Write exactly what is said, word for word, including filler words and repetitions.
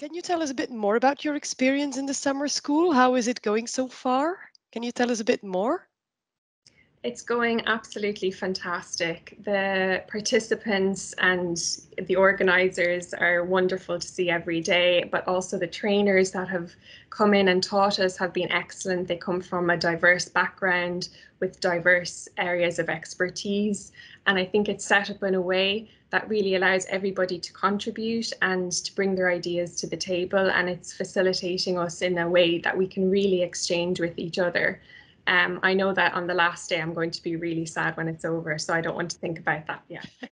Can you tell us a bit more about your experience in the summer school? How is it going so far? Can you tell us a bit more? It's going absolutely fantastic. The participants and the organisers are wonderful to see every day, but also the trainers that have come in and taught us have been excellent. They come from a diverse background with diverse areas of expertise, and I think it's set up in a way that really allows everybody to contribute and to bring their ideas to the table, and it's facilitating us in a way that we can really exchange with each other. Um, I know that on the last day I'm going to be really sad when it's over, so I don't want to think about that yet.